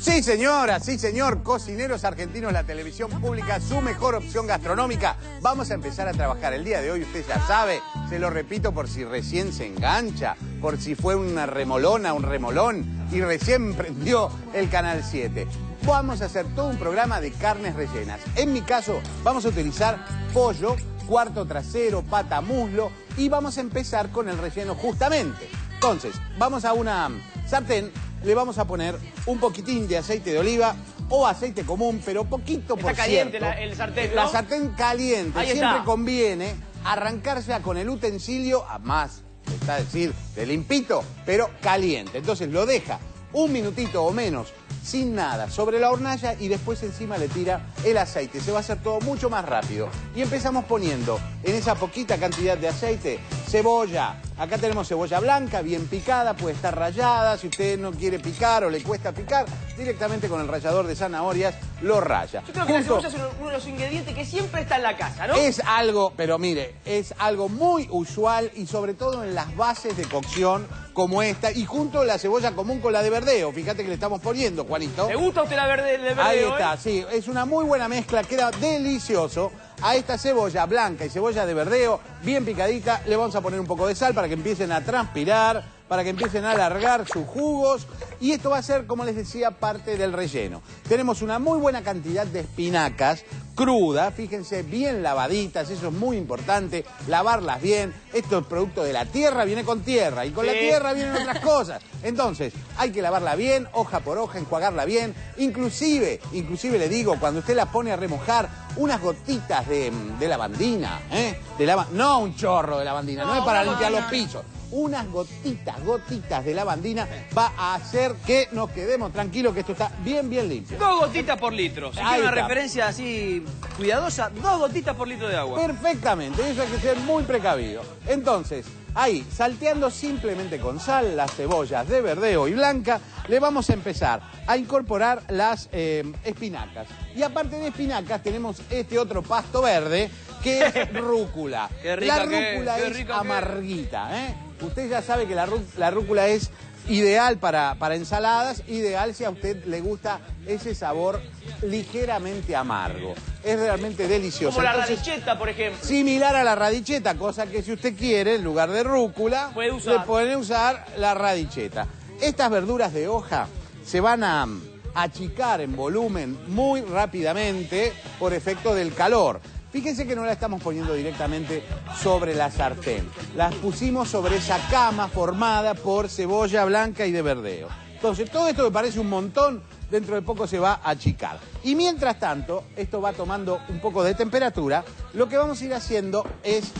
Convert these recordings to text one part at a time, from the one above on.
Sí, señora, sí, señor. Cocineros Argentinos, la televisión pública, su mejor opción gastronómica. Vamos a empezar a trabajar el día de hoy, usted ya sabe. Se lo repito por si recién se engancha, por si fue una remolona, un remolón y recién prendió el Canal 7. Vamos a hacer todo un programa de carnes rellenas. En mi caso, vamos a utilizar pollo, cuarto trasero, pata, muslo, y vamos a empezar con el relleno justamente. Entonces, vamos a una sartén, le vamos a poner un poquitín de aceite de oliva o aceite común, pero poquito. Está por caliente cierto. El sartén, ¿no? La sartén caliente. Ahí siempre está. Conviene arrancar ya con el utensilio, a más, está decir, de limpito, pero caliente. Entonces lo deja un minutito o menos sin nada sobre la hornalla y después encima le tira el aceite. Se va a hacer todo mucho más rápido. Y empezamos poniendo en esa poquita cantidad de aceite cebolla. Acá tenemos cebolla blanca, bien picada, puede estar rallada. Si usted no quiere picar o le cuesta picar, directamente con el rallador de zanahorias lo raya. Yo creo que la cebolla es uno de los ingredientes que siempre está en la casa, ¿no? Es algo, pero mire, es algo muy usual y sobre todo en las bases de cocción como esta. Y junto la cebolla común con la de verdeo. Fíjate que le estamos poniendo, Juanito. ¿Le gusta a usted la verde, de verdeo? Ahí está, sí. Es una muy buena mezcla, queda delicioso. A esta cebolla blanca y cebolla de verdeo, bien picadita, le vamos a poner un poco de sal para que empiecen a transpirar, para que empiecen a alargar sus jugos. Y esto va a ser, como les decía, parte del relleno. Tenemos una muy buena cantidad de espinacas crudas, fíjense, bien lavaditas, eso es muy importante, lavarlas bien. Esto es producto de la tierra, viene con tierra, y con la tierra vienen otras cosas. Entonces, hay que lavarla bien, hoja por hoja, enjuagarla bien. Inclusive le digo, cuando usted la pone a remojar, unas gotitas de lavandina, ¿eh? No un chorro de lavandina, no es para limpiar los pisos. Unas gotitas de lavandina va a hacer que nos quedemos tranquilos, que esto está bien, bien limpio. 2 gotitas por litro. Si hay una referencia así cuidadosa, 2 gotitas por litro de agua. Perfectamente, eso hay que ser muy precavido. Entonces, ahí, salteando simplemente con sal las cebollas de verdeo y blanca, le vamos a empezar a incorporar las espinacas. Y aparte de espinacas tenemos este otro pasto verde que es rúcula. Qué rica, la rúcula es amarguita, ¿eh? Usted ya sabe que la rúcula es ideal para ensaladas, ideal si a usted le gusta ese sabor ligeramente amargo. Es realmente delicioso. Como la radicheta, por ejemplo. Similar a la radicheta, cosa que si usted quiere, en lugar de rúcula, le puede usar la radicheta. Estas verduras de hoja se van a achicar en volumen muy rápidamente por efecto del calor. Fíjense que no la estamos poniendo directamente sobre la sartén. Las pusimos sobre esa cama formada por cebolla blanca y de verdeo. Entonces, todo esto que parece un montón, dentro de poco se va a achicar. Y mientras tanto, esto va tomando un poco de temperatura. Lo que vamos a ir haciendo es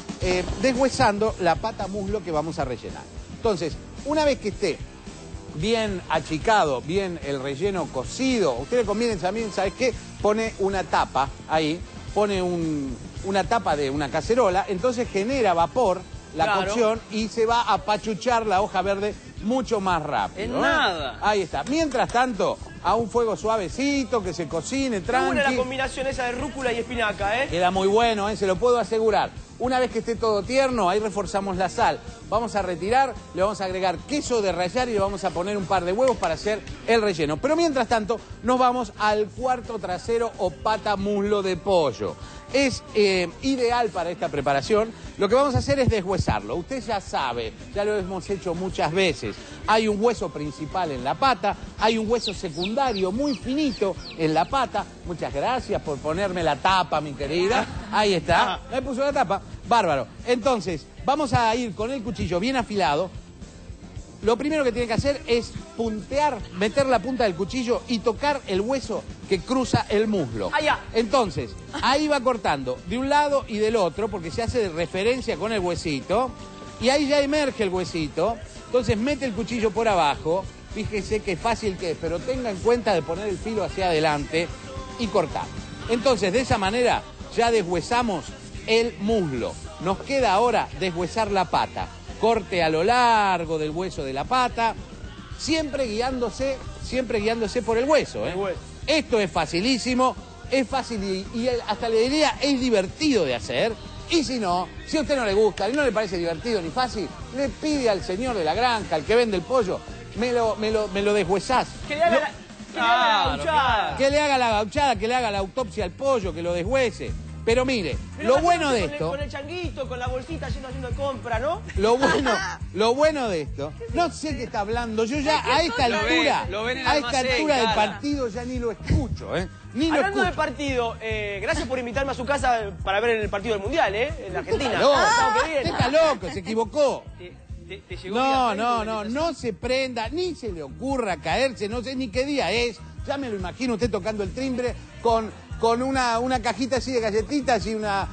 deshuesando la pata muslo que vamos a rellenar. Entonces, una vez que esté bien achicado, bien el relleno cocido, a ustedes conviene también, ¿sabes qué? Pone una tapa ahí. Pone una tapa de una cacerola, entonces genera vapor la cocción y se va a pachuchar la hoja verde mucho más rápido. En nada. Ahí está. Mientras tanto, a un fuego suavecito, que se cocine, tranqui. Buena la combinación esa de rúcula y espinaca, ¿eh? Queda muy bueno, ¿eh? Se lo puedo asegurar. Una vez que esté todo tierno, ahí reforzamos la sal. Vamos a retirar, le vamos a agregar queso de rallar y le vamos a poner un par de huevos para hacer el relleno. Pero mientras tanto, nos vamos al cuarto trasero o pata muslo de pollo. Es ideal para esta preparación. Lo que vamos a hacer es deshuesarlo. Usted ya sabe, ya lo hemos hecho muchas veces. Hay un hueso principal en la pata, hay un hueso secundario muy finito en la pata. Muchas gracias por ponerme la tapa, mi querida. Ahí está, me puso la tapa. Bárbaro. Entonces, vamos a ir con el cuchillo bien afilado. Lo primero que tiene que hacer es puntear, meter la punta del cuchillo y tocar el hueso que cruza el muslo. Allá. Entonces, ahí va cortando de un lado y del otro, porque se hace de referencia con el huesito. Y ahí ya emerge el huesito. Entonces, mete el cuchillo por abajo. Fíjese qué fácil que es, pero tenga en cuenta de poner el filo hacia adelante y cortar. Entonces, de esa manera, ya deshuesamos el muslo. Nos queda ahora deshuesar la pata. Corte a lo largo del hueso de la pata, siempre guiándose por el hueso, ¿eh? El hueso. Esto es facilísimo, es fácil y hasta le diría es divertido de hacer. Y si no, si a usted no le gusta, no le parece divertido ni fácil, le pide al señor de la granja, al que vende el pollo, me lo deshuesás. Genial, Que le haga la gauchada, que le haga la autopsia al pollo, que lo deshuese. Pero mire, lo bueno de esto... Con el changuito, con la bolsita yendo haciendo compra, ¿no? Lo bueno de esto... No sé qué está hablando. Yo ya a esta altura... A esta altura del partido ya ni lo escucho, ¿eh? Ni lo escucho. Hablando de partido, gracias por invitarme a su casa para ver el partido del Mundial, ¿eh? En la Argentina. Está loco, se equivocó. No se prenda, ni se le ocurra caerse, no sé ni qué día es. Ya me lo imagino usted tocando el timbre con una cajita así de galletitas y una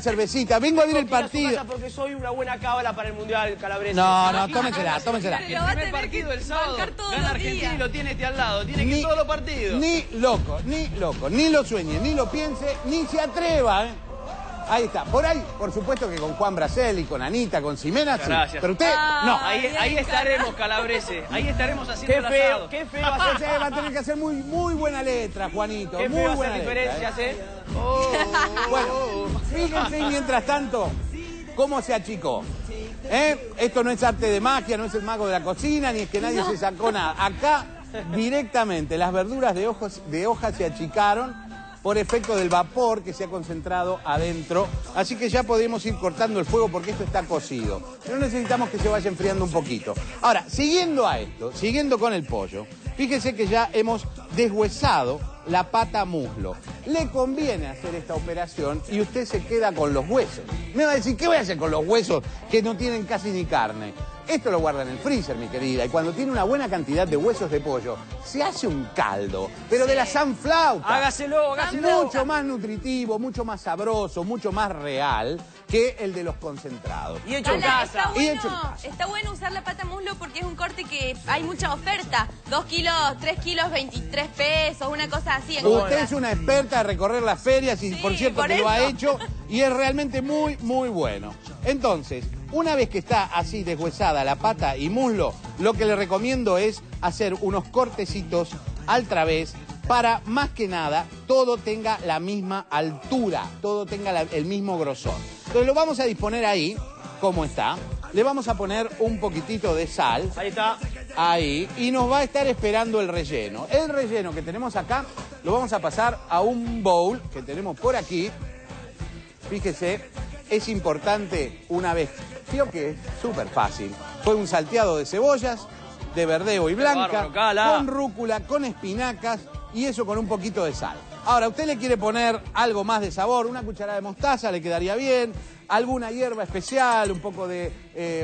cervecita. Vengo a ver el partido. Porque soy una buena cábala para el Mundial, Calabresa. No, tómensela, tómensela. El primer partido el sábado, gana Argentina y lo tiene este al lado. Tiene que ir todos los partidos. Ni loco, ni lo sueñe, ni lo piense, ni se atreva, ¿eh? Ahí está. Por ahí, por supuesto que con Juan Braceli, con Anita, con Ximena, sí. Pero usted, no. Ahí estaremos, Calabrese. Ahí estaremos haciendo el asado. Qué feo va a ser. Va a tener que hacer muy, muy buena letra, Juanito. Qué feo va a ser diferencias, ¿eh? Bueno, fíjense mientras tanto cómo se achicó. ¿Eh? Esto no es arte de magia, no es el mago de la cocina, ni es que nadie se sacó nada. Acá, directamente, las verduras de hojas se achicaron por efecto del vapor que se ha concentrado adentro. Así que ya podemos ir cortando el fuego porque esto está cocido. Pero necesitamos que se vaya enfriando un poquito. Ahora, siguiendo a esto, siguiendo con el pollo, fíjense que ya hemos deshuesado la pata muslo. Le conviene hacer esta operación y usted se queda con los huesos. Me va a decir, ¿qué voy a hacer con los huesos que no tienen casi ni carne? Esto lo guarda en el freezer, mi querida, y cuando tiene una buena cantidad de huesos de pollo, se hace un caldo, pero de la sanflauta. Hágaselo. Mucho más nutritivo, mucho más sabroso, mucho más real que el de los concentrados. Y hecho en casa. Está bueno usar la pata muslo porque es un corte que hay mucha oferta. 2 kilos, 3 kilos, 23 pesos, una cosa así. Usted es una experta de recorrer las ferias y por cierto que lo ha hecho y es realmente muy, muy bueno. Entonces, una vez que está así deshuesada la pata y muslo, lo que le recomiendo es hacer unos cortecitos al través para, más que nada, todo tenga la misma altura, todo tenga el mismo grosor. Entonces lo vamos a disponer ahí, como está. Le vamos a poner un poquitito de sal. Ahí está. Ahí. Y nos va a estar esperando el relleno. El relleno que tenemos acá lo vamos a pasar a un bowl que tenemos por aquí. Fíjese. Es importante una vez, creo que es súper fácil. Fue un salteado de cebollas, de verdeo y blanca, con rúcula, con espinacas y eso con un poquito de sal. Ahora, usted le quiere poner algo más de sabor, una cucharada de mostaza le quedaría bien, alguna hierba especial, un poco de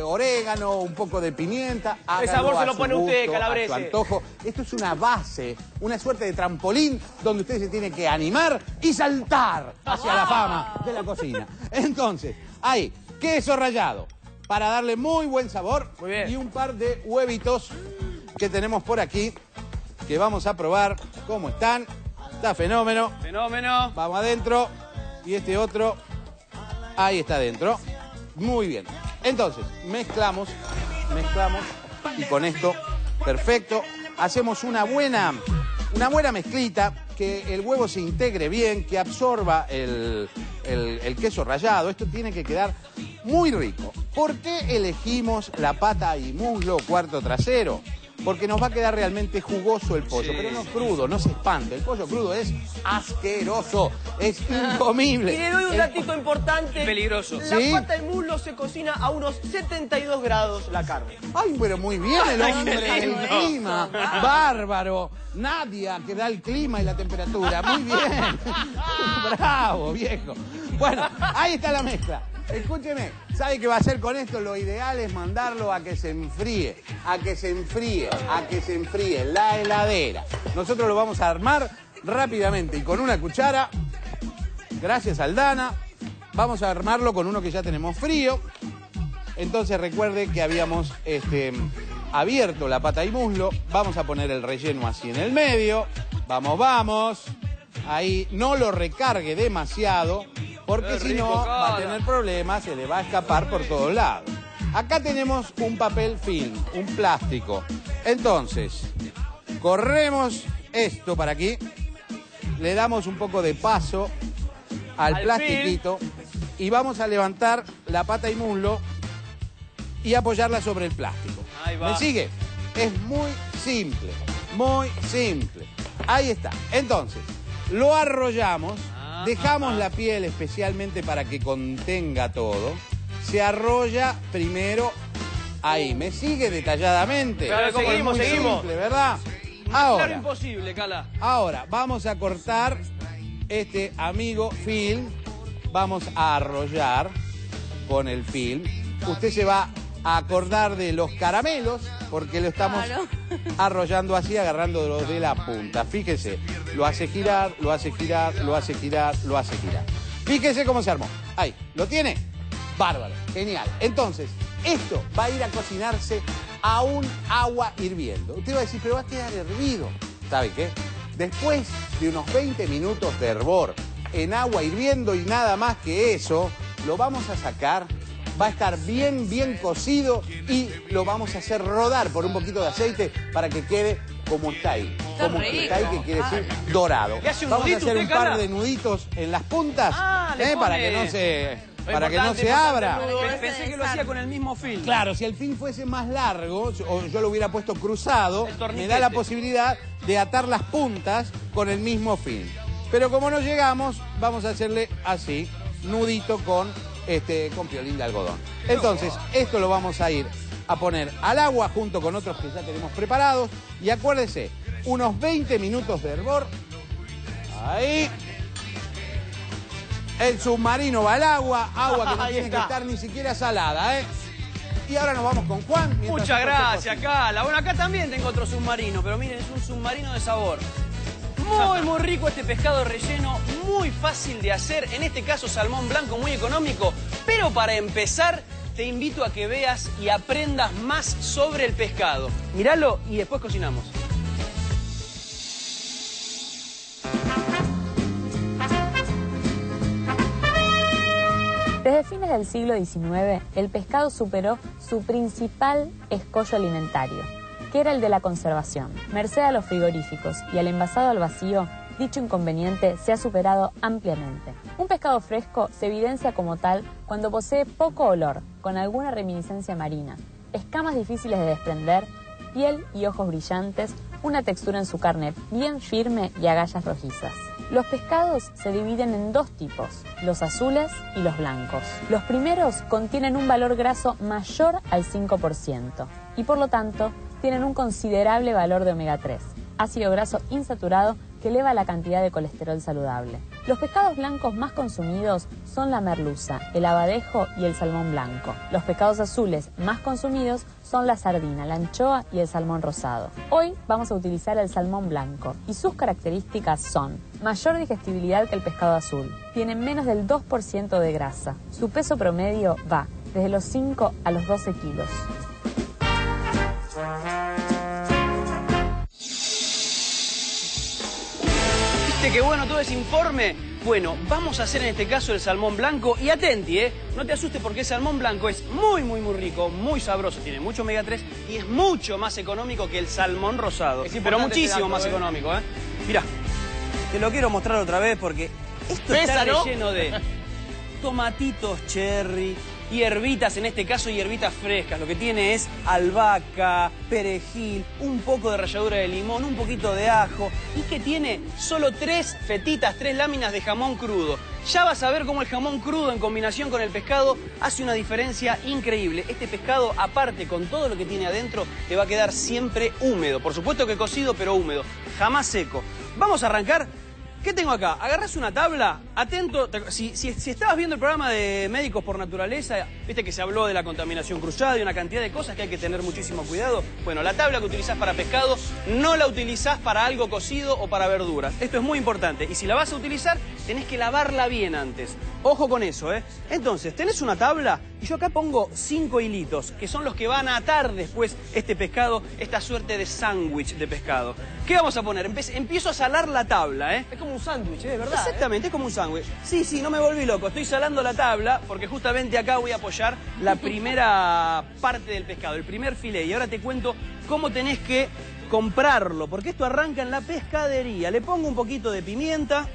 orégano, un poco de pimienta. El sabor se lo pone usted, Calabrese. A su antojo. Esto es una base, una suerte de trampolín donde usted se tiene que animar y saltar hacia la fama de la cocina. Entonces, hay queso rallado para darle muy buen sabor y un par de huevitos que tenemos por aquí que vamos a probar cómo están. Está fenómeno. Fenómeno. Vamos adentro y este otro... Ahí está adentro. Muy bien. Entonces, mezclamos y con esto, perfecto, hacemos una buena mezclita, que el huevo se integre bien, que absorba el queso rallado. Esto tiene que quedar muy rico. ¿Por qué elegimos la pata y muslo cuarto trasero? Porque nos va a quedar realmente jugoso el pollo, pero no crudo, no se espante. El pollo crudo es asqueroso, es incomible. Y le doy un datito importante. Peligroso. La pata y muslo se cocina a unos 72 grados la carne. Ay, pero muy bien el hombre, el clima, bárbaro. Nadia, que da el clima y la temperatura, muy bien. Bravo, viejo. Bueno, ahí está la mezcla. Escúcheme, ¿sabe qué va a hacer con esto? Lo ideal es mandarlo a que se enfríe, en la heladera. Nosotros lo vamos a armar rápidamente y con una cuchara, gracias Aldana, vamos a armarlo con uno que ya tenemos frío. Entonces recuerde que habíamos abierto la pata y muslo, vamos a poner el relleno así en el medio, vamos, ahí no lo recargue demasiado. Porque si no, va a tener problemas, se le va a escapar por todos lados. Acá tenemos un papel film, un plástico. Entonces, corremos esto para aquí. Le damos un poco de paso al plastiquito. Y vamos a levantar la pata y muslo y apoyarla sobre el plástico. ¿Me sigue? Es muy simple, muy simple. Ahí está. Entonces, lo arrollamos, dejamos la piel especialmente para que contenga todo. Se arrolla primero ahí. ¿Me sigue detalladamente? Claro, seguimos, seguimos. Simple, ¿verdad? Ahora. Claro, imposible, Cala. Ahora, vamos a cortar este amigo film. Vamos a arrollar con el film. Usted se va a acordar de los caramelos, porque lo estamos arrollando así, agarrándolo de la punta. Fíjese, lo hace girar, lo hace girar, lo hace girar, lo hace girar. Fíjese cómo se armó. Ahí, ¿lo tiene? Bárbaro, genial. Entonces, esto va a ir a cocinarse a un agua hirviendo. Usted va a decir, pero va a quedar hervido. ¿Sabe qué? Después de unos 20 minutos de hervor en agua hirviendo y nada más que eso, lo vamos a sacar. Va a estar bien, bien cocido y lo vamos a hacer rodar por un poquito de aceite para que quede como está ahí. Como está ahí, que quiere decir dorado. Vamos a hacer un par de nuditos en las puntas para que no se... Para que no se abra. Pensé que lo hacía con el mismo film. Claro, si el film fuese más largo, o yo lo hubiera puesto cruzado, me da la posibilidad de atar las puntas con el mismo film. Pero como no llegamos, vamos a hacerle así, nudito con piolín de algodón. Entonces, esto lo vamos a ir a poner al agua junto con otros que ya tenemos preparados. Y acuérdese, unos 20 minutos de hervor. Ahí. El submarino va al agua, agua que no tiene que estar ni siquiera salada, ¿eh? Y ahora nos vamos con Juan. Muchas gracias, Cala. Bueno, acá también tengo otro submarino, pero miren, es un submarino de sabor. Muy, muy rico este pescado relleno, muy fácil de hacer. En este caso, salmón blanco, muy económico. Pero para empezar, te invito a que veas y aprendas más sobre el pescado. Míralo y después cocinamos. Desde fines del siglo XIX, el pescado superó su principal escollo alimentario, que era el de la conservación. Merced a los frigoríficos y al envasado al vacío, dicho inconveniente se ha superado ampliamente. Un pescado fresco se evidencia como tal cuando posee poco olor, con alguna reminiscencia marina, escamas difíciles de desprender, piel y ojos brillantes, una textura en su carne bien firme y agallas rojizas. Los pescados se dividen en dos tipos, los azules y los blancos. Los primeros contienen un valor graso mayor al 5% y por lo tanto tienen un considerable valor de omega 3, ácido graso insaturado que eleva la cantidad de colesterol saludable. Los pescados blancos más consumidos son la merluza, el abadejo y el salmón blanco. Los pescados azules más consumidos son la sardina, la anchoa y el salmón rosado. Hoy vamos a utilizar el salmón blanco y sus características son mayor digestibilidad que el pescado azul, tiene menos del 2% de grasa, su peso promedio va desde los 5 a los 12 kilos. ¿Viste qué bueno todo ese informe? Bueno, vamos a hacer en este caso el salmón blanco y atenti, no te asustes porque el salmón blanco es muy, muy, muy rico, muy sabroso, tiene mucho omega 3 y es mucho más económico que el salmón rosado, pero muchísimo más económico, Mirá, te lo quiero mostrar otra vez porque esto está lleno de tomatitos cherry, hierbitas, en este caso hierbitas frescas. Lo que tiene es albahaca, perejil, un poco de ralladura de limón, un poquito de ajo. Y que tiene solo 3 láminas de jamón crudo. Ya vas a ver cómo el jamón crudo en combinación con el pescado hace una diferencia increíble. Este pescado, aparte, con todo lo que tiene adentro, te va a quedar siempre húmedo. Por supuesto que cocido, pero húmedo. Jamás seco. Vamos a arrancar. ¿Qué tengo acá? Agarrás una tabla, atento, si estabas viendo el programa de Médicos por Naturaleza, viste que se habló de la contaminación cruzada y una cantidad de cosas que hay que tener muchísimo cuidado. Bueno, la tabla que utilizás para pescado no la utilizás para algo cocido o para verduras. Esto es muy importante. Y si la vas a utilizar, tenés que lavarla bien antes. Ojo con eso, Entonces, tenés una tabla y yo acá pongo 5 hilitos, que son los que van a atar después este pescado, esta suerte de sándwich de pescado. ¿Qué vamos a poner? Empiezo a salar la tabla, Es como un sándwich, es verdad. Exactamente, es como un sándwich. Sí, sí, no me volví loco. Estoy salando la tabla porque justamente acá voy a apoyar la primera parte del pescado, el primer filete. Y ahora te cuento cómo tenés que comprarlo, porque esto arranca en la pescadería. Le pongo un poquito de pimienta,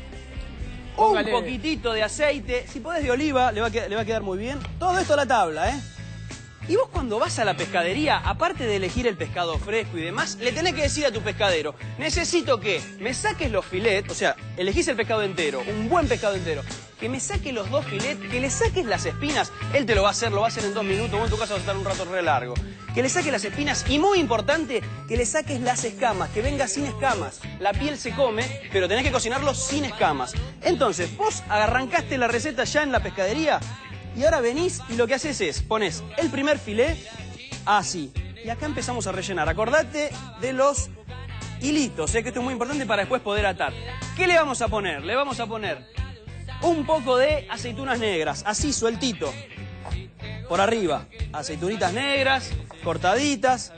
un poquitito de aceite, si podés de oliva, le va a quedar muy bien. Todo esto a la tabla, Y vos cuando vas a la pescadería, aparte de elegir el pescado fresco y demás, le tenés que decir a tu pescadero, necesito que me saques los filets, o sea, elegís el pescado entero, un buen pescado entero, que me saques los dos filets, que le saques las espinas, él te lo va a hacer en 2 minutos, vos en tu casa vas a estar un rato re largo, que le saques las espinas y muy importante, que le saques las escamas, que venga sin escamas, la piel se come, pero tenés que cocinarlo sin escamas. Entonces, vos arrancaste la receta ya en la pescadería, y ahora venís y lo que haces es, pones el primer filé así. Y acá empezamos a rellenar. Acordate de los hilitos, que esto es muy importante para después poder atar. ¿Qué le vamos a poner? Le vamos a poner un poco de aceitunas negras, así sueltito. Por arriba, aceitunitas negras, cortaditas.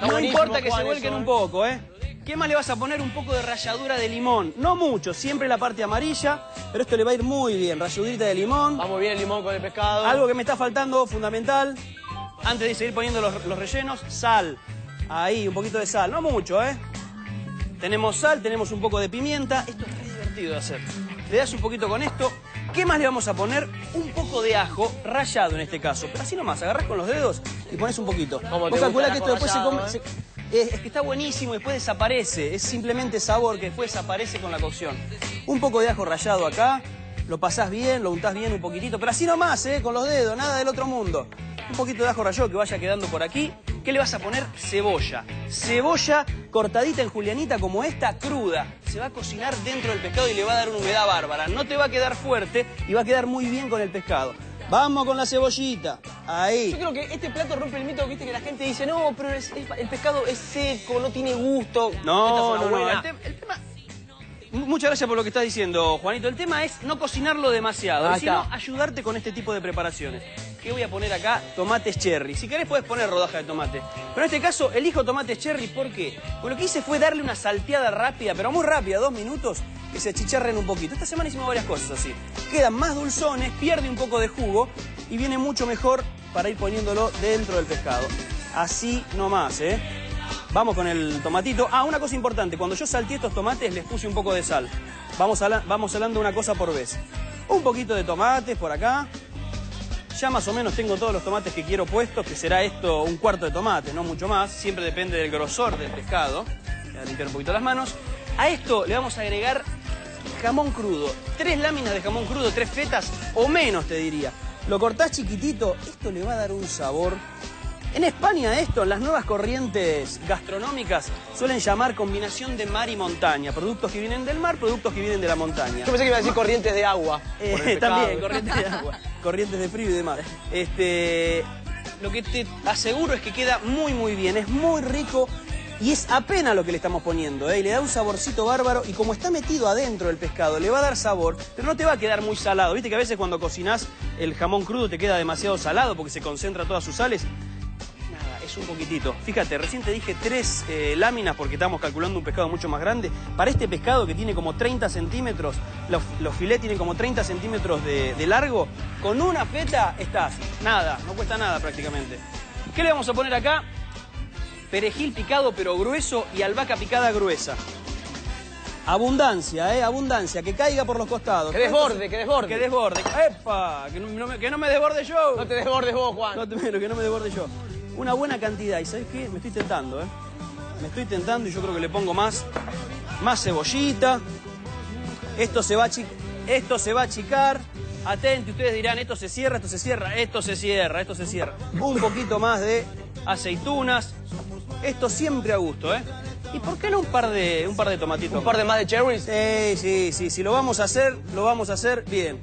No importa que se vuelquen un poco, ¿eh? ¿Qué más le vas a poner? Un poco de ralladura de limón. No mucho, siempre la parte amarilla, pero esto le va a ir muy bien. Ralladurita de limón. Va muy bien el limón con el pescado. Algo que me está faltando, fundamental, antes de seguir poniendo los rellenos, sal. Ahí, un poquito de sal. No mucho, ¿eh? Tenemos sal, tenemos un poco de pimienta. Esto es muy divertido de hacer. Le das un poquito con esto. ¿Qué más le vamos a poner? Un poco de ajo, rallado en este caso. Pero así nomás, agarrás con los dedos y pones un poquito. Vos calculás que esto después rallado, se come... ¿eh? Es que está buenísimo y después desaparece. Es simplemente sabor que después desaparece con la cocción. Un poco de ajo rallado acá. Lo pasás bien, lo untás bien un poquitito. Pero así nomás, con los dedos, nada del otro mundo. Un poquito de ajo rallado que vaya quedando por aquí. ¿Qué le vas a poner? Cebolla. Cebolla cortadita en julianita como esta, cruda. Se va a cocinar dentro del pescado y le va a dar una humedad bárbara. No te va a quedar fuerte y va a quedar muy bien con el pescado. Vamos con la cebollita, ahí. Yo creo que este plato rompe el mito, ¿viste? Que la gente dice, no, pero el pescado es seco, no tiene gusto. No, no, no. El tema... Muchas gracias por lo que estás diciendo, Juanito. El tema es no cocinarlo demasiado, sino ayudarte con este tipo de preparaciones. ¿Qué voy a poner acá? Tomates cherry. Si querés podés poner rodaja de tomate. Pero en este caso elijo tomates cherry, ¿por qué? Pues lo que hice fue darle una salteada rápida, pero muy rápida, 2 minutos, que se achicharren un poquito. Esta semana hicimos varias cosas así. Quedan más dulzones, pierde un poco de jugo y viene mucho mejor para ir poniéndolo dentro del pescado. Así nomás, ¿eh? Vamos con el tomatito. Ah, una cosa importante. Cuando yo salteé estos tomates les puse un poco de sal. Vamos salando una cosa por vez. Un poquito de tomates por acá. Ya más o menos tengo todos los tomates que quiero puestos, que será esto un cuarto de tomate, no mucho más. Siempre depende del grosor del pescado. Voy a limpiar un poquito las manos. A esto le vamos a agregar jamón crudo. 3 láminas de jamón crudo, 3 fetas o menos, te diría. Lo cortás chiquitito, esto le va a dar un sabor. En España esto, las nuevas corrientes gastronómicas suelen llamar combinación de mar y montaña. Productos que vienen del mar, productos que vienen de la montaña. Yo pensé que iba a decir corrientes de agua. También, corrientes de agua, corrientes de frío y demás. Lo que te aseguro es que queda muy, muy bien. Es muy rico. Y es apenas lo que le estamos poniendo, ¿eh? Y le da un saborcito bárbaro. Y como está metido adentro del pescado, le va a dar sabor, pero no te va a quedar muy salado. Viste que a veces cuando cocinás el jamón crudo te queda demasiado salado porque se concentra todas sus sales. Nada, es un poquitito. Fíjate, recién te dije 3 láminas porque estamos calculando un pescado mucho más grande. Para este pescado que tiene como 30 centímetros, los filés tienen como 30 centímetros de largo, con una feta estás. Nada, no cuesta nada prácticamente. ¿Qué le vamos a poner acá? Perejil picado pero grueso y albahaca picada gruesa. Abundancia, abundancia, que caiga por los costados. Que desborde, que desborde. Que desborde. ¡Epa! Que no me desborde yo. No te desbordes vos, Juan. Que no me desborde yo. Una buena cantidad. ¿Y sabés qué? Me estoy tentando, ¿eh? Me estoy tentando y yo creo que le pongo más. Más cebollita. Esto se va a achicar. Atente, ustedes dirán, esto se cierra, esto se cierra, esto se cierra, esto se cierra. Un poquito más de aceitunas. Esto siempre a gusto, ¿eh? ¿Y por qué no un par de tomatitos? ¿Un par de más de cherries? Sí. Si lo vamos a hacer, lo vamos a hacer bien.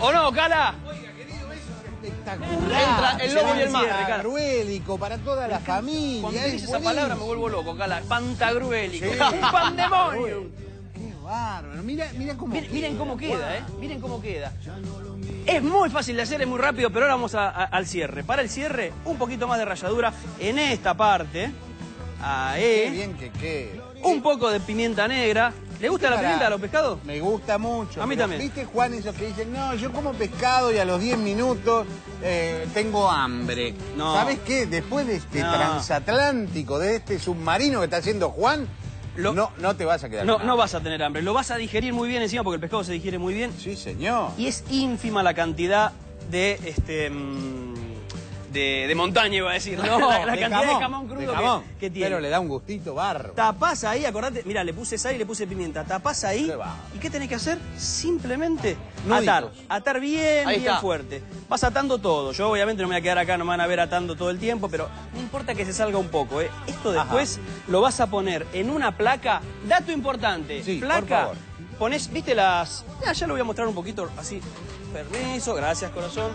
¿O no, Cala? Oiga, querido, eso es espectacular. Entra el lobo y el mar. Pantagruélico para toda la familia. Cuando dices esa palabra me vuelvo loco, Cala. Pantagruélico. ¡Un pandemonio! ¡Qué bárbaro! Miren cómo queda, ¿eh? Miren cómo queda. Es muy fácil de hacer, es muy rápido, pero ahora vamos al cierre. Para el cierre, un poquito más de ralladura en esta parte. Ahí. Qué bien que queda. Un poco de pimienta negra. ¿Le gusta la pimienta a los pescados? Me gusta mucho. A mí también. ¿Viste, Juan, esos que dicen, no, yo como pescado y a los 10 minutos tengo hambre? No. ¿Sabes qué? Después de este transatlántico, de este submarino que está haciendo Juan... No te vas a quedar con hambre. No vas a tener hambre. Lo vas a digerir muy bien encima porque el pescado se digiere muy bien. Sí, señor. Y es ínfima la cantidad de de montaña, iba a decir. No, la cantidad de jamón crudo que tiene. Pero le da un gustito bárbaro. Tapás ahí, acordate, mirá, le puse sal y le puse pimienta. Tapás ahí. ¿Y qué tenés que hacer? Simplemente atar. Atar bien, bien fuerte. Vas atando todo. Yo obviamente no me voy a quedar acá, no me van a ver atando todo el tiempo, pero no importa que se salga un poco, ¿eh? Esto después lo vas a poner en una placa. Dato importante. Sí, placa, por favor. Ponés, viste las... ya lo voy a mostrar un poquito así. Permiso, gracias corazón.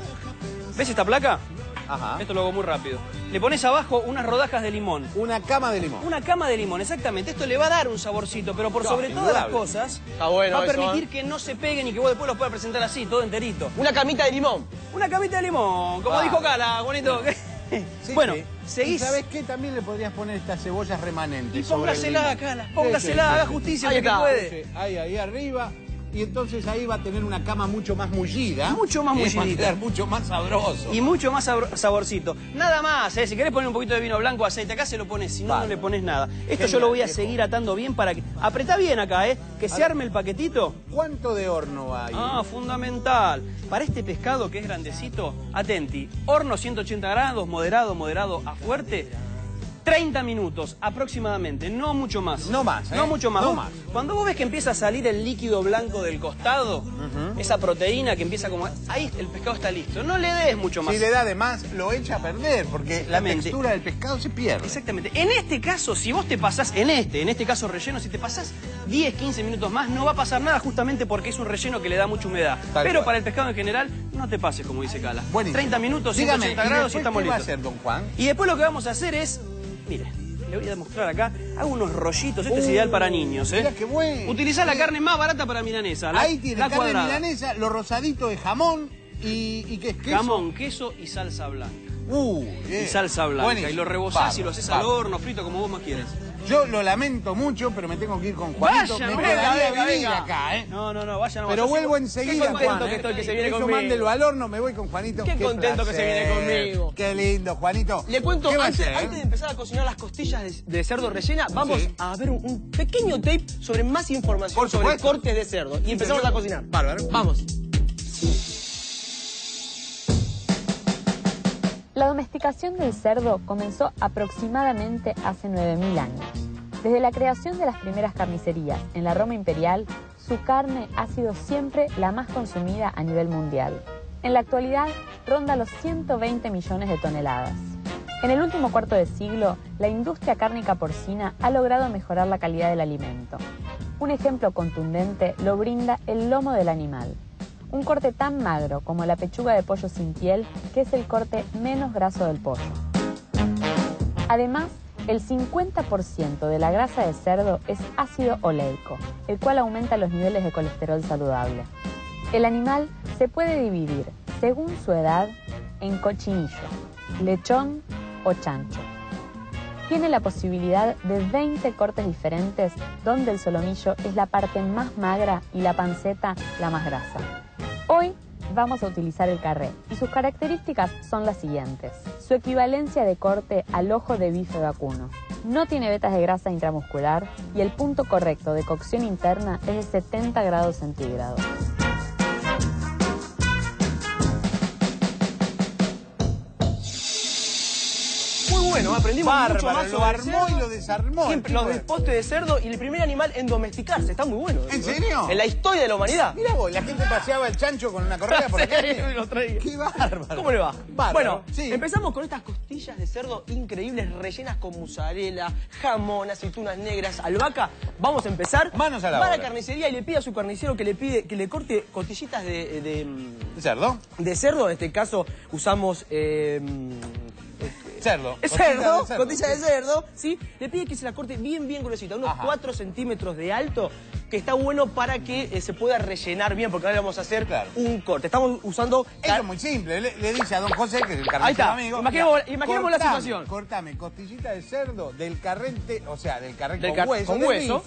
¿Ves esta placa? Ajá. Esto lo hago muy rápido. Le pones abajo unas rodajas de limón. Una cama de limón. Una cama de limón, exactamente. Esto le va a dar un saborcito, pero por sobre todas las cosas va a permitir que no se peguen y que vos después los puedas presentar así, todo enterito. Una camita de limón. Una camita de limón, como dijo Cala, bonito. Sí, bueno, seguís. ¿Sabés qué? También le podrías poner estas cebollas remanentes. Y póngasela, Cala, póngasela, haga justicia ahí que puede. Ahí arriba. Y entonces ahí va a tener una cama mucho más mullida. Mucho más mullidita. Mucho más sabroso. Y mucho más saborcito. Nada más, ¿eh? Si querés poner un poquito de vino blanco, aceite, acá se lo pones. Si no, no le pones nada. Esto yo lo voy a seguir atando bien para que... Apretá bien acá, ¿eh? Que se arme el paquetito. ¿Cuánto de horno hay? Ah, fundamental. Para este pescado que es grandecito, atenti. Horno 180 grados, moderado a fuerte. 30 minutos aproximadamente, no mucho más. No más, ¿eh? No mucho más. No más. Cuando vos ves que empieza a salir el líquido blanco del costado, esa proteína que empieza como... Ahí el pescado está listo. No le des mucho más. Si le da de más, lo echa a perder, porque la textura del pescado se pierde. Exactamente. En este caso, si vos te pasás, en este caso relleno, si te pasás 10, 15 minutos más, no va a pasar nada justamente porque es un relleno que le da mucha humedad. Pero para el pescado en general, no te pases, como dice Cala. Buenísimo. 30 minutos, 180 grados y estamos listos. ¿Qué va a hacer, don Juan? Y después lo que vamos a hacer es... Mire, le voy a demostrar acá. Hago unos rollitos. Esto es ideal para niños, ¿eh? Mira qué bueno. Utilizá la carne más barata para milanesa. Ahí tiene la carne milanesa, los rosaditos de jamón y ¿qué es queso? Jamón, queso y salsa blanca. Y salsa blanca. Buenísimo. Y lo rebozás y lo haces al horno, frito, como vos más quieras. Yo lo lamento mucho, pero me tengo que ir con Juanito. Vaya, venga acá, ¿eh? No, vaya nomás. Pero vuelvo enseguida, Juan. Qué contento que estoy que se viene conmigo. Eso mándelo al horno, me voy con Juanito. Qué contento que se viene conmigo. Qué lindo, Juanito. Le cuento, antes de empezar a cocinar las costillas de cerdo rellena, vamos a ver un pequeño tape sobre más información sobre cortes de cerdo. Y empezamos a cocinar. Bárbaro. Vamos. La domesticación del cerdo comenzó aproximadamente hace 9.000 años. Desde la creación de las primeras carnicerías en la Roma imperial, su carne ha sido siempre la más consumida a nivel mundial. En la actualidad, ronda los 120 millones de toneladas. En el último cuarto de siglo, la industria cárnica porcina ha logrado mejorar la calidad del alimento. Un ejemplo contundente lo brinda el lomo del animal. Un corte tan magro como la pechuga de pollo sin piel, que es el corte menos graso del pollo. Además, el 50% de la grasa de cerdo es ácido oleico, el cual aumenta los niveles de colesterol saludable. El animal se puede dividir, según su edad, en cochinillo, lechón o chancho. Tiene la posibilidad de 20 cortes diferentes, donde el solomillo es la parte más magra y la panceta la más grasa. Hoy vamos a utilizar el carré y sus características son las siguientes. Su equivalencia de corte al ojo de bife vacuno. No tiene vetas de grasa intramuscular y el punto correcto de cocción interna es de 70 grados centígrados. Muy bueno, aprendimos mucho más sobre cerdo. Lo armó y lo desarmó. Siempre los despósitos de cerdo y el primer animal en domesticarse. Está muy bueno. ¿En serio? En la historia de la humanidad. Mirá vos, la gente paseaba el chancho con una correa por acá. ¡Qué bárbaro! ¿Cómo le va? Bárbaro. Bueno, empezamos con estas costillas de cerdo increíbles, rellenas con mozzarella, jamón, aceitunas negras, albahaca. Vamos a empezar. Manos a la obra. Va a la carnicería y le pide a su carnicero que le corte costillitas ¿de cerdo? De cerdo, en este caso usamos... cerdo. Es cerdo, costilla de cerdo, ¿sí? Le pide que se la corte bien, bien gruesita, unos 4 centímetros de alto, que está bueno para que se pueda rellenar bien, porque ahora le vamos a hacer un corte. Estamos usando... Eso es muy simple, le dice a don José, que es el carnicero amigo... Imaginemos la situación. Cortame costillita de cerdo del carrete, o sea, del carrete con hueso, con hueso.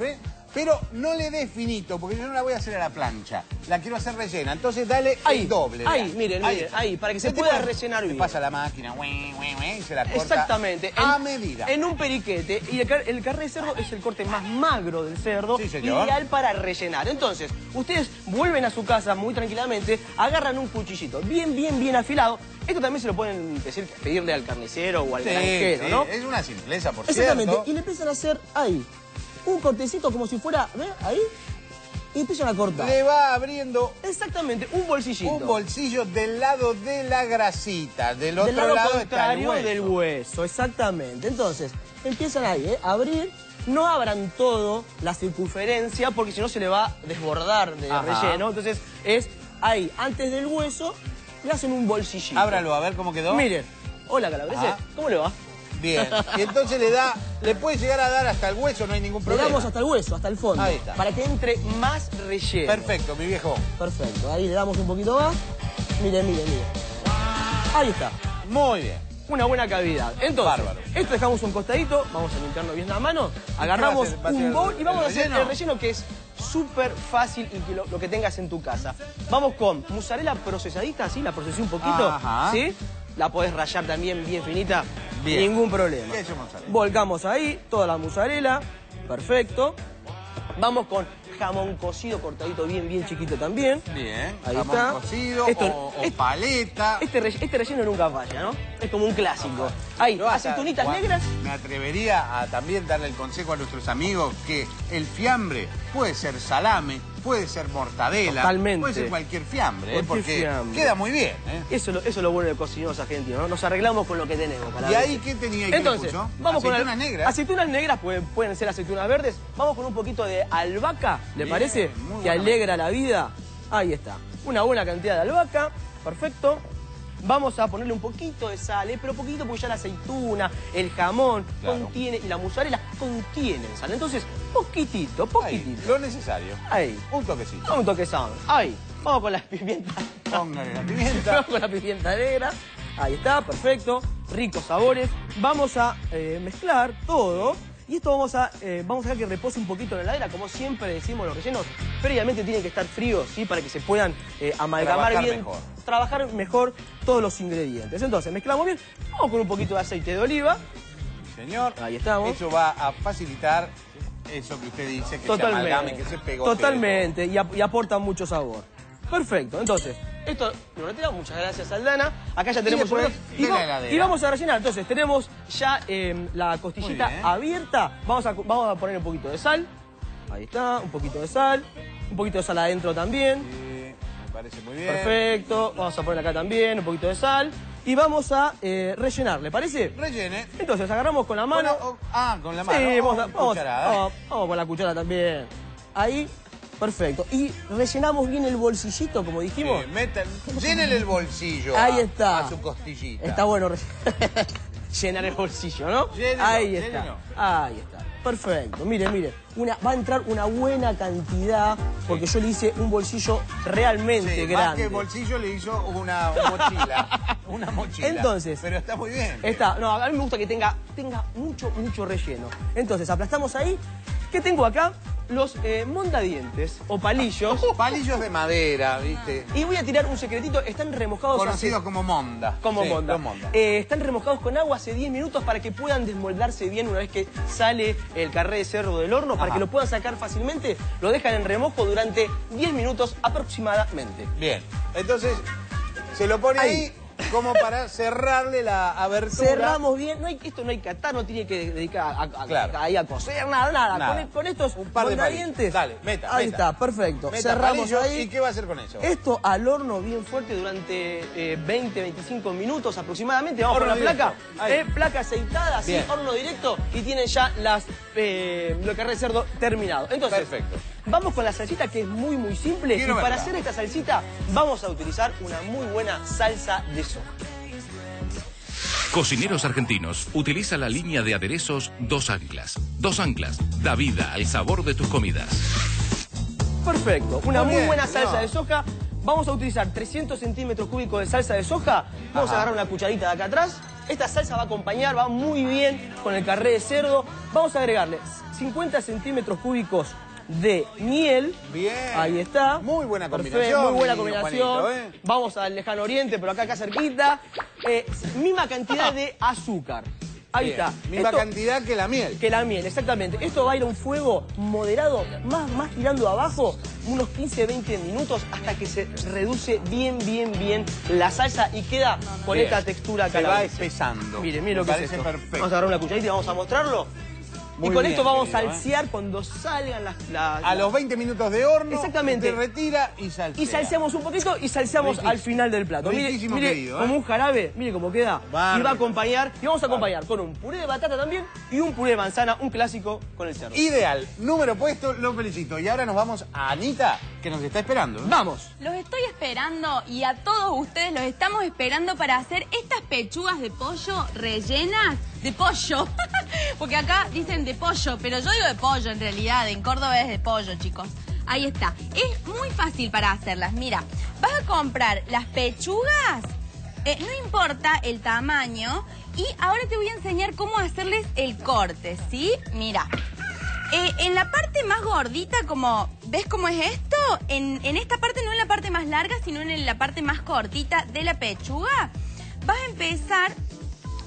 Pero no le des finito, porque yo no la voy a hacer a la plancha. La quiero hacer rellena. Entonces dale ahí, el doble. Ahí, miren, ahí, miren, ahí, para que se pueda rellenar bien. Pasa la máquina, y se la corta. Exactamente. A medida. En un periquete. Y el carré de cerdo es el corte más magro del cerdo. Sí, señor. Ideal para rellenar. Entonces, ustedes vuelven a su casa muy tranquilamente, agarran un cuchillito bien afilado. Esto también se lo pueden decir, pedirle al carnicero o al granjero, ¿no? Es una simpleza, por cierto. Exactamente. Y le empiezan a hacer ahí un cortecito como si fuera, ¿ves? Ahí. Y empiezan a cortar. Le va abriendo... Exactamente, un bolsillito. Un bolsillo del lado de la grasita. Del otro lado está el hueso. Del lado contrario del hueso, exactamente. Entonces, empiezan ahí, a abrir. No abran todo la circunferencia, porque si no se le va a desbordar de relleno. Entonces, es ahí, antes del hueso, le hacen un bolsillito. Ábralo, a ver cómo quedó. Miren. Hola, Calabrese. ¿Cómo le va? Bien, y entonces le puede llegar a dar hasta el hueso, no hay ningún problema. Le damos hasta el hueso, hasta el fondo. Ahí está. Para que entre más relleno. Perfecto, mi viejo. Perfecto, ahí le damos un poquito más. Miren, miren, miren. Ahí está. Muy bien. Una buena cavidad. Entonces, bárbaro. Esto dejamos un costadito, vamos a limpiarlo bien la mano, agarramos un bol y vamos a hacer el relleno, que es súper fácil y que lo que tengas en tu casa. Vamos con mozzarella procesadita, ¿sí? La procesé un poquito, ¿sí? La podés rallar también bien finita. Bien. Ningún problema. Volcamos ahí toda la mozzarella. Perfecto. Vamos con jamón cocido, cortadito bien chiquito también. Bien. Ahí jamón está. Cocido. Esto, o paleta. Este relleno nunca falla, ¿no? Es como un clásico. Ahí, aceitunitas negras. Me atrevería a también darle el consejo a nuestros amigos que el fiambre puede ser salame, puede ser mortadela. Totalmente. Puede ser cualquier fiambre, porque fiambre queda muy bien. Eso es lo bueno de Cocineros Argentinos, ¿no? Nos arreglamos con lo que tenemos. Para ¿y ahí qué tenía que entonces, puso? Vamos aceitunas con negras. Aceitunas negras pueden ser aceitunas verdes. Vamos con un poquito de albahaca, ¿le bien, parece? Que alegra la vida. Ahí está. Una buena cantidad de albahaca. Perfecto. Vamos a ponerle un poquito de sal, pero poquito porque ya la aceituna, el jamón contiene, y la mozzarella contienen sal. Entonces, poquitito. Ahí, lo necesario. Ahí. Un toquecito. Un toquezón. Ahí. Vamos con la pimienta. Póngale la pimienta. Vamos con la pimienta negra. Ahí está, perfecto. Ricos sabores. Vamos a mezclar todo. Y esto vamos a dejar que repose un poquito en la heladera. Como siempre decimos, los rellenos previamente tienen que estar fríos, ¿sí? Para que se puedan amalgamar trabajar mejor todos los ingredientes. Entonces, mezclamos bien. Vamos con un poquito de aceite de oliva. Señor, ahí estamos. Eso va a facilitar eso que usted dice, que se amalgame, que se pegote. Totalmente, y aporta mucho sabor. Perfecto, entonces, esto lo retiramos. Muchas gracias, Aldana. Acá ya tenemos... Y vamos a rellenar. Entonces, tenemos ya la costillita abierta. Vamos a poner un poquito de sal. Ahí está, un poquito de sal. Un poquito de sal adentro también. Sí, me parece muy bien. Perfecto. Vamos a poner acá también un poquito de sal. Y vamos a rellenar, ¿le parece? Rellene. Entonces, agarramos con la mano. Con la mano. Sí, vamos con la cuchara también. Ahí... Perfecto. Y rellenamos bien el bolsillito, como dijimos. Llénele el bolsillo. Ahí está. A su costillita. Está bueno llenar el bolsillo, ¿no? Llénelo, ahí está. Llénelo. Ahí está. Perfecto. Mire, mire. Va a entrar una buena cantidad, porque yo le hice un bolsillo realmente grande. Más que el bolsillo le hizo una mochila. Una mochila. Entonces. Pero está muy bien. Está. No, a mí me gusta que tenga mucho relleno. Entonces, aplastamos ahí. ¿Qué tengo acá? Los mondadientes o palillos. Palillos de madera, ¿viste? Y voy a tirar un secretito. Están remojados... Conocidos como monda. Como monda. Están remojados con agua hace 10 minutos para que puedan desmoldarse bien una vez que sale el carré de cerdo del horno. Para que lo puedan sacar fácilmente, lo dejan en remojo durante 10 minutos aproximadamente. Bien. Entonces, se lo pone ahí. Como para cerrarle la abertura. Cerramos bien. Esto no hay que atar, no tiene que dedicar ahí a coser, nada. Con estos un par de dientes. Dale, ahí está, perfecto. Cerramos ahí. ¿Y qué va a hacer con eso? Esto al horno bien fuerte durante 20-25 minutos aproximadamente. Vamos con la placa. Placa aceitada, sí, horno directo. Y tienen ya lo que es cerdo terminado. Entonces, perfecto. Vamos con la salsita, que es muy simple. Y para hacer esta salsita vamos a utilizar una muy buena salsa de soja. Cocineros Argentinos utiliza la línea de aderezos Dos Anclas. Dos Anclas da vida al sabor de tus comidas. Perfecto. Una muy buena salsa de soja. Vamos a utilizar 300 centímetros cúbicos de salsa de soja. Vamos a agarrar una cucharadita de acá atrás. Esta salsa va a acompañar, va muy bien con el carré de cerdo. Vamos a agregarle 50 centímetros cúbicos de miel. Bien. Ahí está. Muy buena combinación. Perfecto, muy buena combinación. Juanito, ¿eh? Vamos al lejano oriente, pero acá cerquita. Misma cantidad de azúcar. Ahí bien, está. Misma cantidad que la miel. Que la miel, exactamente. Esto va a ir a un fuego moderado, más tirando abajo, unos 15-20 minutos hasta que se reduce bien la salsa y queda con esta textura que va espesando. Miren, miren lo que es esto. Perfecto. Vamos a agarrar una cucharita y vamos a mostrarlo. Muy y con bien, esto vamos a salsear cuando salgan las... A los 20 minutos de horno, exactamente, se retira y salsea. Y salseamos un poquito y salseamos al final del plato. Mire, como un jarabe, mire cómo queda. Barrio. Y va a acompañar, y vamos a acompañar con un puré de batata también y un puré de manzana, un clásico con el cerdo. Ideal, número puesto, lo felicito. Y ahora nos vamos a Anita, que nos está esperando, ¿eh? ¡Vamos! Los estoy esperando y a todos ustedes los estamos esperando para hacer estas pechugas de pollo rellenas de pollo. Porque acá dicen de pollo, pero yo digo de pollo en realidad. En Córdoba es de pollo, chicos. Ahí está. Es muy fácil para hacerlas. Mira, vas a comprar las pechugas, no importa el tamaño. Y ahora te voy a enseñar cómo hacerles el corte, ¿sí? Mira, en la parte más gordita, como ¿ves cómo es esto? En esta parte, no en la parte más larga, sino en la parte más cortita de la pechuga, vas a empezar...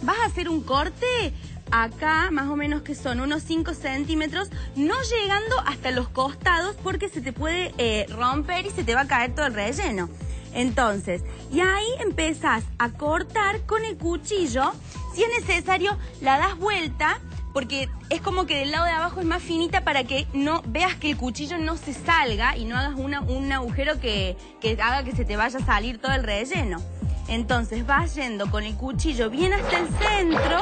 Vas a hacer un corte acá, más o menos que son unos 5 centímetros, no llegando hasta los costados porque se te puede romper y se te va a caer todo el relleno. Entonces, y ahí empezás a cortar con el cuchillo. Si es necesario, la das vuelta porque es como que del lado de abajo es más finita para que no veas que el cuchillo no se salga y no hagas un agujero que haga que se te vaya a salir todo el relleno. Entonces vas yendo con el cuchillo bien hasta el centro,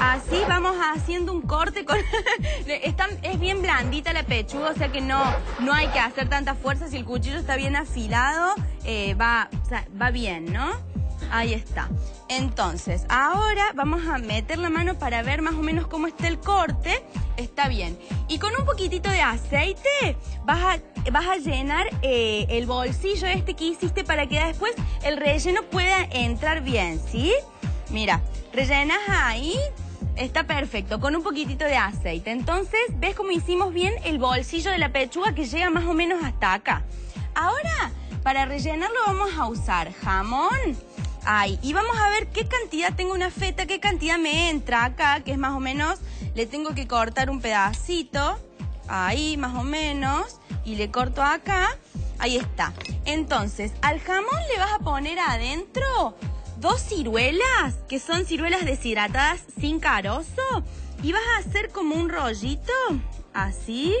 así vamos haciendo un corte. Con... es bien blandita la pechuga, o sea que no hay que hacer tanta fuerza. Si el cuchillo está bien afilado, va bien, ¿no? Ahí está. Entonces, ahora vamos a meter la mano para ver más o menos cómo está el corte. Está bien. Y con un poquitito de aceite vas a llenar el bolsillo este que hiciste para que después el relleno pueda entrar bien, ¿sí? Mira, rellenas ahí. Está perfecto, con un poquitito de aceite. Entonces, ¿ves cómo hicimos bien el bolsillo de la pechuga que llega más o menos hasta acá? Ahora, para rellenarlo vamos a usar jamón. Ay, y vamos a ver qué cantidad tengo una feta, qué cantidad me entra acá, que es más o menos, le tengo que cortar un pedacito, ahí más o menos, y le corto acá, ahí está. Entonces, al jamón le vas a poner adentro 2 ciruelas, que son ciruelas deshidratadas sin carozo, y vas a hacer como un rollito, así,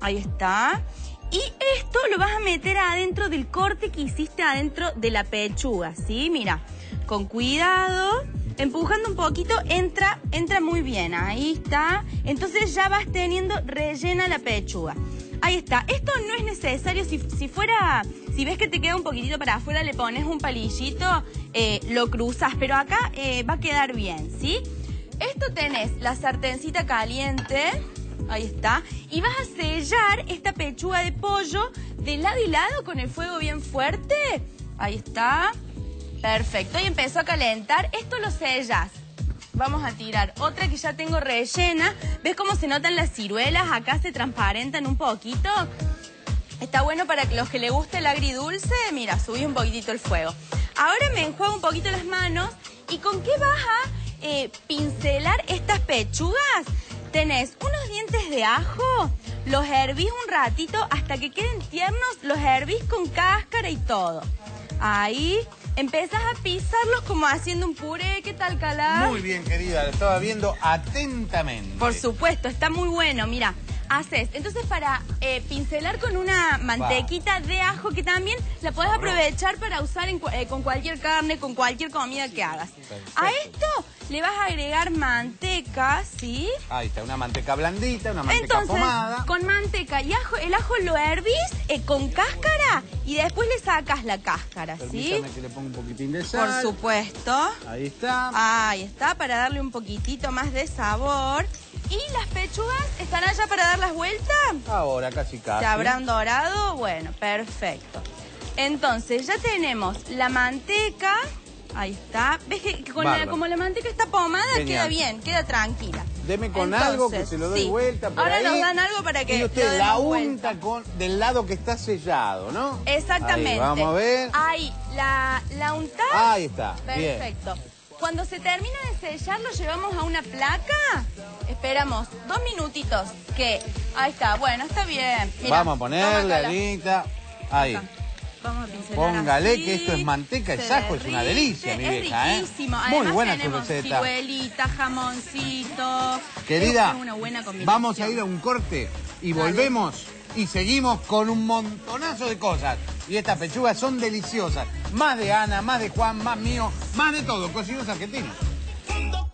ahí está. Y esto lo vas a meter adentro del corte que hiciste adentro de la pechuga, ¿sí? Mira, con cuidado, empujando un poquito, entra muy bien, ahí está. Entonces ya vas teniendo rellena la pechuga. Ahí está, esto no es necesario, si ves que te queda un poquitito para afuera, le pones un palillito, lo cruzas, pero acá va a quedar bien, ¿sí? Esto tenés la sartencita caliente... Ahí está. Y vas a sellar esta pechuga de pollo de lado y lado con el fuego bien fuerte. Ahí está. Perfecto. Y empezó a calentar. Esto lo sellas. Vamos a tirar otra que ya tengo rellena. ¿Ves cómo se notan las ciruelas? Acá se transparentan un poquito. Está bueno para los que les guste el agridulce. Mira, subí un poquitito el fuego. Ahora me enjuago un poquito las manos. ¿Y con qué vas a pincelar estas pechugas? Tenés unos dientes de ajo, los hervís un ratito hasta que queden tiernos, los hervís con cáscara y todo. Ahí empezás a pisarlos como haciendo un puré. ¿Qué tal, Calá? Muy bien, querida, lo estaba viendo atentamente. Por supuesto, está muy bueno, mira. Haces, entonces para pincelar con una mantequita de ajo que también la podés aprovechar para usar con cualquier carne, con cualquier comida que hagas. Perfecto. A esto le vas a agregar manteca, ¿sí? Ahí está, una manteca blandita, una manteca pomada. Entonces, con manteca y ajo, el ajo lo hervís con cáscara y después le sacas la cáscara, ¿sí? Permítame que le ponga un poquitín de sal. Por supuesto. Ahí está. Ahí está, para darle un poquitito más de sabor. Y las pechugas están allá para dar las vueltas. Ahora casi. ¿Se habrán dorado? Bueno, perfecto. Entonces ya tenemos la manteca. Ahí está. ¿Ves que como la manteca está pomada, genial, queda bien, queda tranquila? deme con entonces, algo que se lo doy vuelta. Por ahora ahí, nos dan algo para que. Y usted la unta con, del lado que está sellado, ¿no? Exactamente. Ahí, vamos a ver. Ahí, la untás. Ahí está. Perfecto. Bien. Cuando se termina de sellar, lo llevamos a una placa. Esperamos 2 minutitos. Que ahí está. Bueno, está bien. Mirá, vamos a ponerle, Alita. Ahí. Acá. Vamos a pincelar. Póngale así, que esto es manteca y ajo, derrite, es una delicia, mi vieja. Es riquísimo. Además, muy buena tu receta. Cibuelita, jamoncito. Querida, una buena combinación. Vamos a ir a un corte y volvemos y seguimos con un montonazo de cosas. Y estas pechugas son deliciosas. Más de Ana, más de Juan, más mío, más de todo. Cocineros Argentinos.